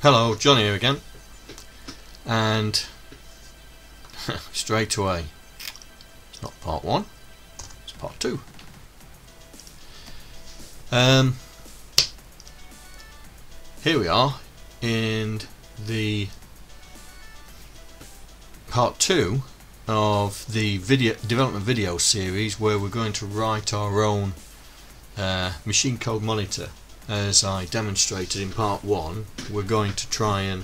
Hello, John here again, and straight away, it's not part one, it's part two. Here we are in the part two of the video development video series, where we're going to write our own machine code monitor. As I demonstrated in part one, we're going to try and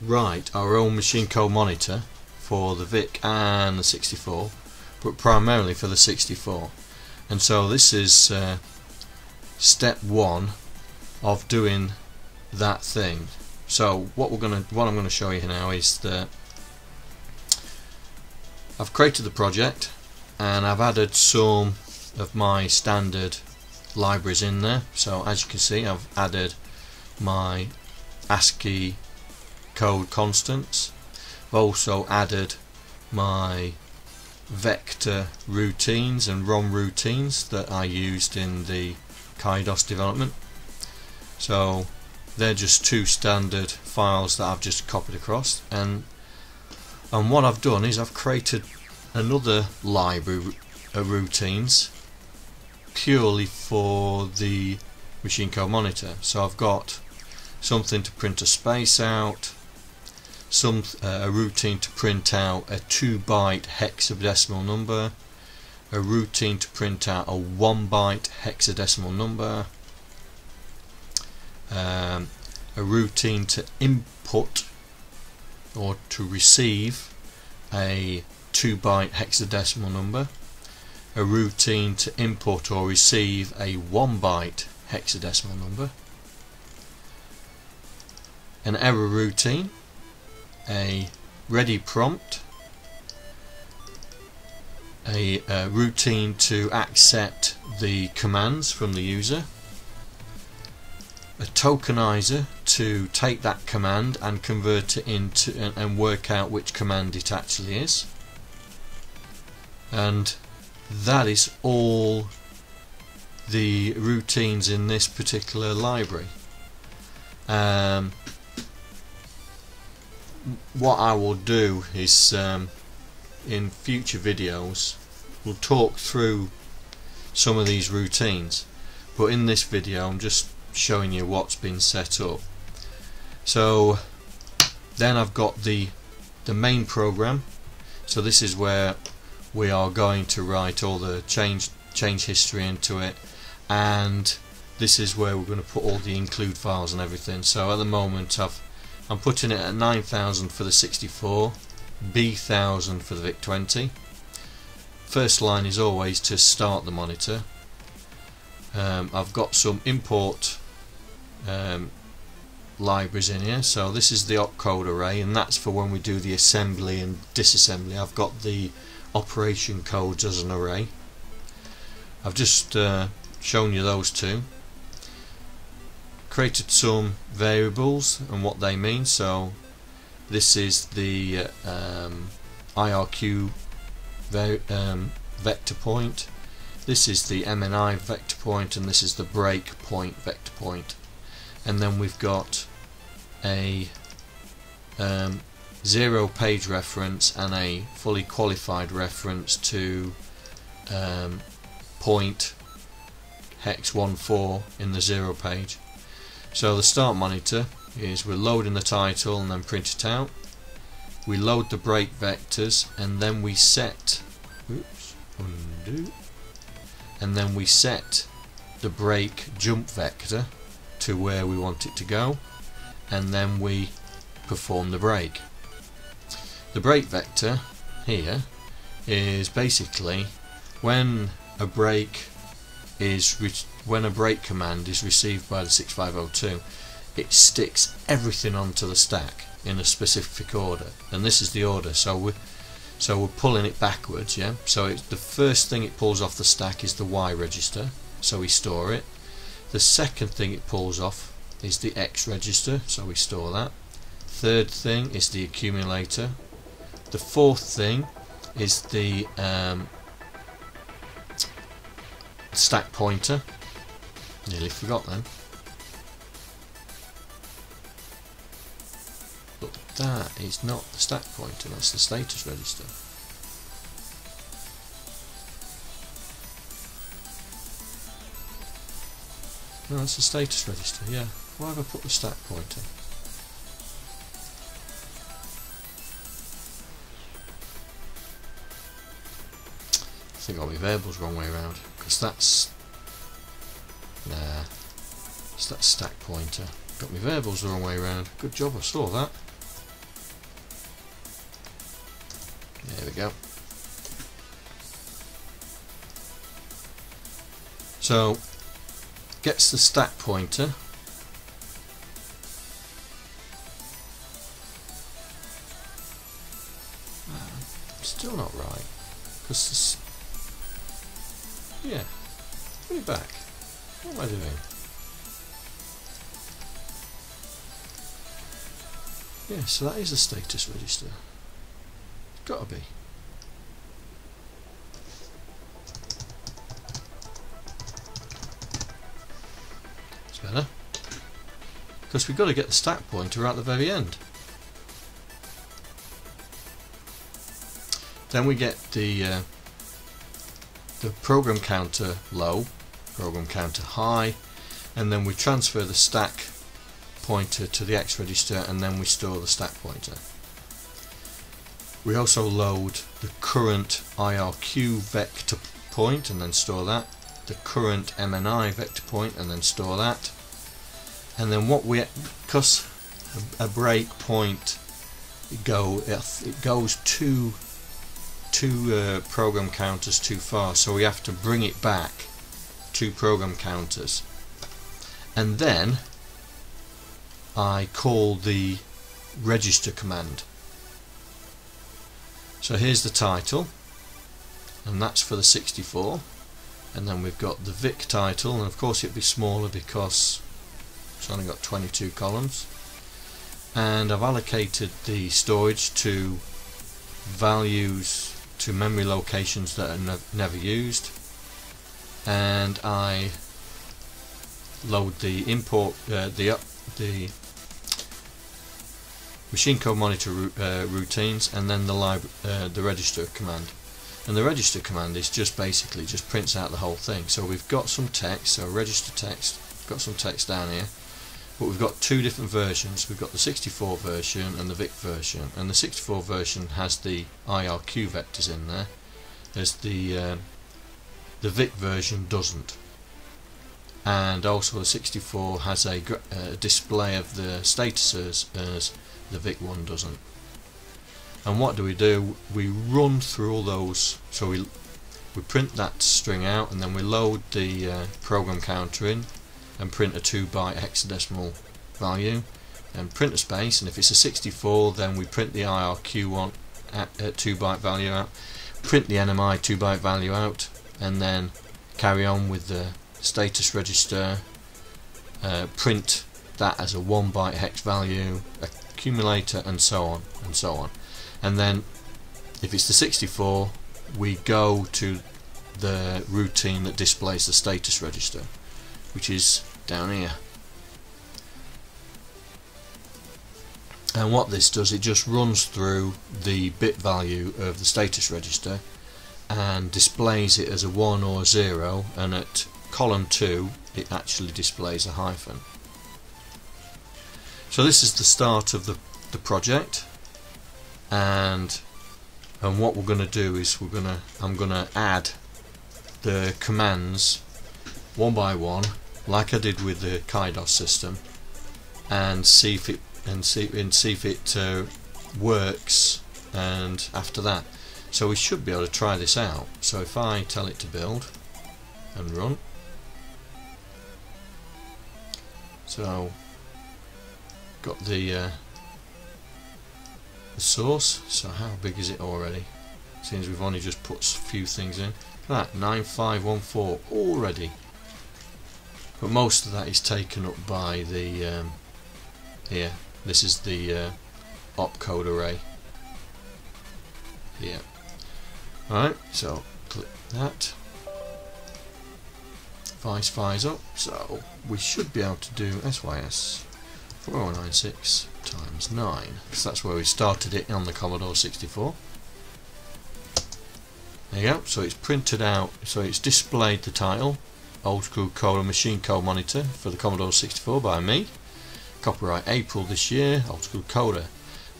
write our own machine code monitor for the VIC and the 64, but primarily for the 64. And so this is step one of doing that thing. So what I'm going to show you now is that I've created the project and I've added some of my standard libraries in there. So as you can see, I've added my ASCII code constants. I've also added my vector routines and ROM routines that I used in the Kaidos development. So they're just two standard files that I've just copied across, and what I've done is I've created another library of routines purely for the machine code monitor. So I've got something to print a space out, a routine to print out a 2-byte hexadecimal number, a routine to print out a 1-byte hexadecimal number, a routine to input or to receive a 2-byte hexadecimal number, a routine to input or receive a 1-byte hexadecimal number, an error routine, a ready prompt, a routine to accept the commands from the user, a tokenizer to take that command and convert it into and work out which command it actually is. And that is all the routines in this particular library. What I will do is in future videos we'll talk through some of these routines, but in this video I'm just showing you what's been set up. So then I've got the main program. So this is where we are going to write all the change history into it, and this is where we're going to put all the include files and everything. So at the moment I'm putting it at 9000 for the 64, B1000 for the VIC-20. First line is always to start the monitor. I've got some import libraries in here. So this is the opcode array, and that's for when we do the assembly and disassembly. I've got the operation codes as an array. I've just shown you those two. Created some variables and what they mean. So this is the IRQ vector point, this is the MNI vector point, and this is the breakpoint vector point. And then we've got a 0 page reference and a fully qualified reference to point hex 14 in the 0 page. So the start monitor is we're loading the title and then print it out. We load the break vectors and then we set, undo, and then we set the break jump vector to where we want it to go, and then we perform the break. The break vector here is basically when a break command is received by the 6502, it sticks everything onto the stack in a specific order, and this is the order. So we're pulling it backwards, yeah. So it's the first thing it pulls off the stack is the Y register, so we store it. The second thing it pulls off is the X register, so we store that. Third thing is the accumulator. The fourth thing is the stack pointer. Nearly forgot then. But that is not the stack pointer, that's the status register. No, that's the status register, yeah. Why have I put the stack pointer? I think all my variables wrong way around, because that's... nah, it's that stack pointer. Got my variables the wrong way around. Good job, I saw that. There we go. So, gets the stack pointer. Still not right, because this... yeah, put it back. What am I doing? Yeah, so that is the status register. It's gotta be. It's better. Because we've got to get the stack pointer at the very end. Then we get the program counter low, program counter high, and then we transfer the stack pointer to the X register, and then we store the stack pointer. We also load the current IRQ vector point and then store that, the current MNI vector point and then store that, and then what we, because a breakpoint it goes two program counters too far, so we have to bring it back two program counters, and then I call the register command. So here's the title, and that's for the 64, and then we've got the VIC title, and of course it'd be smaller because it's only got 22 columns, and I've allocated the storage to values to memory locations that are never used, and I load the import the machine code monitor routines, and then the register command. And the register command is just basically just prints out the whole thing. So we've got some text, so register text, got some text down here, but we've got two different versions. We've got the 64 version and the VIC version, and the 64 version has the IRQ vectors in there, as the VIC version doesn't. And also the 64 has a display of the statuses as the VIC one doesn't. And what do? We run through all those, so we print that string out, and then we load the program counter in and print a 2-byte hexadecimal value, and print a space, and if it's a 64 then we print the IRQ one at 2-byte value out, print the NMI 2-byte value out, and then carry on with the status register, print that as a 1-byte hex value, accumulator, and so on and so on. And then if it's the 64 we go to the routine that displays the status register, which is down here. And what this does, it just runs through the bit value of the status register and displays it as a 1 or a 0, and at column 2 it actually displays a hyphen. So this is the start of the project, and what we're going to do is I'm going to add the commands one by one, like I did with the Kaidos system, and see if it works. And after that, so we should be able to try this out. So if I tell it to build and run, so got the source. So how big is it already? Seems we've only just put a few things in. Look at that, 9514 already. But most of that is taken up by the here. This is the opcode array. Yeah. Alright, so click that. Vice fires up, so we should be able to do SYS 4096 times 9. So that's where we started it on the Commodore 64. There you go, so it's printed out, so it's displayed the title, Old School Coder Machine Code Monitor for the Commodore 64 by me. Copyright April this year, Old School Coder.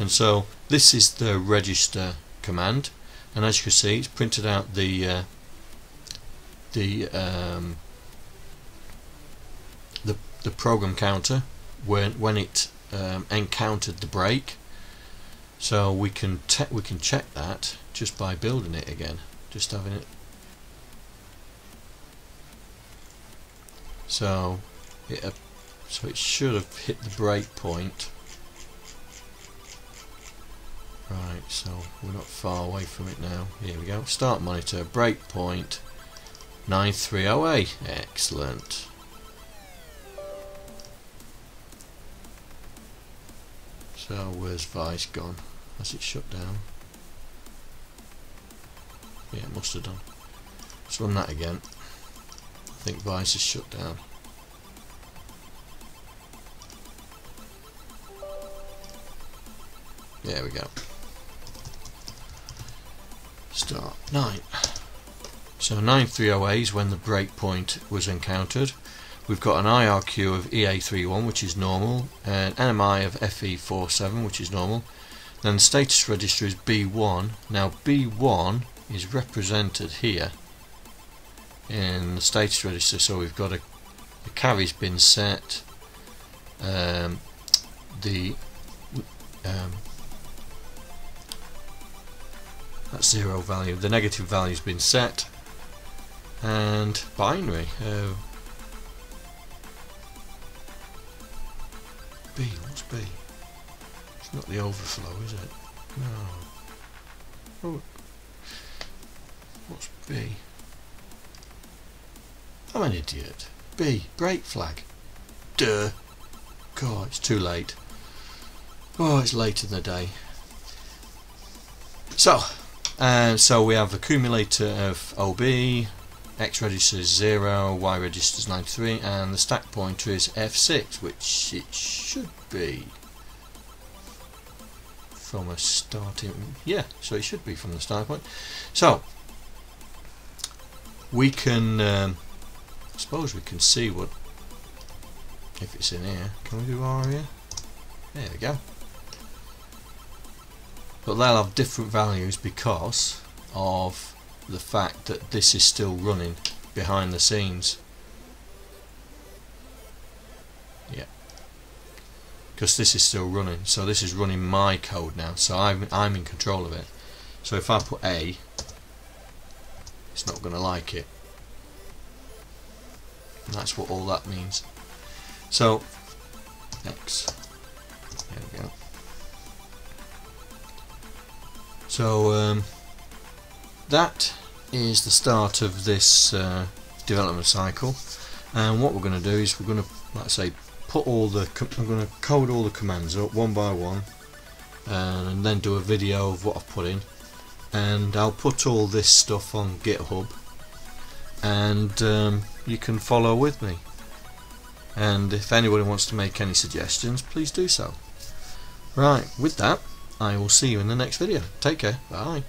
And so this is the register command, and as you can see, it's printed out the program counter when it encountered the break, so we can check that just by building it again, just having it. So it should have hit the break point. Right, so we're not far away from it now. Here we go. Start monitor, breakpoint 9308. Excellent. So where's Vice gone? Has it shut down? Yeah, it must have done. Let's run that again. I think Vice is shut down. There we go. Start 9. So 9308 is when the breakpoint was encountered. We've got an IRQ of EA31, which is normal, an NMI of FE47, which is normal. Then the status register is B1. Now B1 is represented here in the status register. So we've got a carry's been set. That zero value, the negative value has been set, and binary B, what's B? It's not the overflow, is it? No. Oh, what's B? I'm an idiot. B, break flag. Duh. God, it's too late. Oh, it's late in the day. So we have accumulator of OB, X register is 0, Y register is 93, and the stack pointer is F6, which it should be from a starting, yeah, so it should be from the start point. So we can, I suppose we can see what, if it's in here, can we do R here? There we go. But they'll have different values because of the fact that this is still running behind the scenes. Yeah, because this is still running, so this is running my code now, so I'm in control of it. So if I put A, it's not going to like it, and that's what all that means. So X, there we go. So that is the start of this development cycle, and what we're going to do is we're going to, like I say, I'm going to code all the commands up one by one, and then do a video of what I've put in, and I'll put all this stuff on GitHub, and you can follow with me. And if anybody wants to make any suggestions, please do so. Right, with that, I will see you in the next video. Take care. Bye.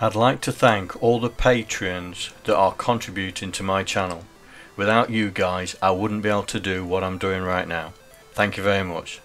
I'd like to thank all the Patreons that are contributing to my channel. Without you guys, I wouldn't be able to do what I'm doing right now. Thank you very much.